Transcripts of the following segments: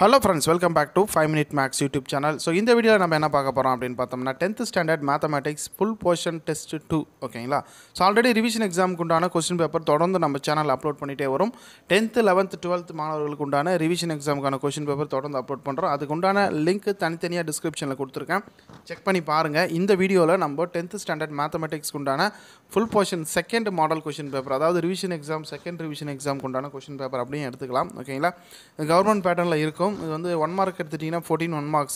Hello friends, welcome back to 5 Minute Max YouTube channel. So in this video, we will talk about 10th standard mathematics full portion test 2. Okay, so already revision exam question paper on our channel upload 10th, 11th, 12th revision exam question paper upload pandra. Link in description check pani paarunga. In the video la 10th standard mathematics full portion second model question paper. Adha revision exam second revision exam question paper okay government pattern இது வந்து 1 mark எடுத்துட்டீங்கன்னா 14 1 marks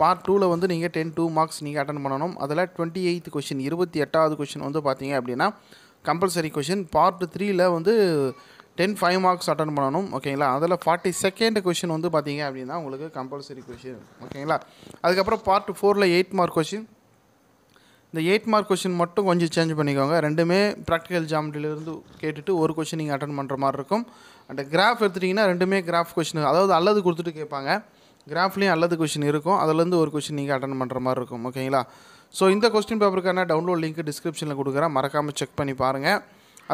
part 2 ல வந்து நீங்க 10 2 marks நீங்க attend பண்ணனும் அதுல 28th question 28வது question வந்து பாத்தீங்க அப்படினா கம்பல்சரி क्वेश्चन பார்ட் 3 ல வந்து 10 5 marks அட்டெண்ட் பண்ணனும் ஓகேங்களா அதுல 42nd क्वेश्चन வந்து பாத்தீங்க அப்படினா உங்களுக்கு கம்பல்சரி क्वेश्चन ஓகேங்களா அதுக்கு அப்புறம் பார்ட் 4 ல 8 மார்க் क्वेश्चन இந்த 8 மார்க் क्वेश्चन மட்டும் கொஞ்சம் चेंज பண்ணிக்கோங்க ரெண்டுமே பிராக்டிகல் ஜியோமெட்ரியில இருந்து கேட்டிட்டு ஒரு क्वेश्चन நீங்க அட்டெண்ட் பண்ற மாதிரி இருக்கும் அந்த கிராஃப் எடுத்துட்டீங்கன்னா ரெண்டுமே கிராஃப் क्वेश्चन அதாவது அல்லது கொடுத்துட்டு கேட்பாங்க கிராஃப்லயே அல்லது क्वेश्चन இருக்கும் அதுல இருந்து ஒரு क्वेश्चन நீங்க அட்டெண்ட் பண்ற மாதிரி இருக்கும் ஓகேங்களா சோ இந்த क्वेश्चन பேப்பர்க்கான டவுன்லோட் லிங்க் டிஸ்கிரிப்ஷன்ல கொடுக்கறேன் மறக்காம செக் பண்ணி பாருங்க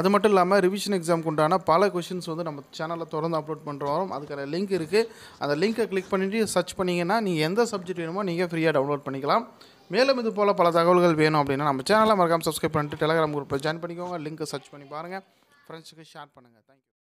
அது மட்டும் இல்லாம ரிவிஷன் எக்ஸாம்க்கு உண்டான பல क्वेश्चंस வந்து நம்ம சேனல்ல தொடர்ந்து அப்லோட் பண்றோம் அதுக்கான லிங்க் இருக்கு அந்த லிங்கை கிளிக் பண்ணிட்டு सर्च பண்ணீங்கன்னா நீங்க எந்த சப்ஜெக்ட் வேணுமோ நீங்க ஃப்ரீயா டவுன்லோட் பண்ணிக்கலாம் மேலும் இது போல பல தகவல்கள் வேணும் அப்படினா நம்ம சேனலை மறக்காம subscribe பண்ணிட்டு Telegram group-ல join பண்ணிக்கோங்க லிங்க் सर्च பண்ணி பாருங்க friends க்கு ஷேர் பண்ணுங்க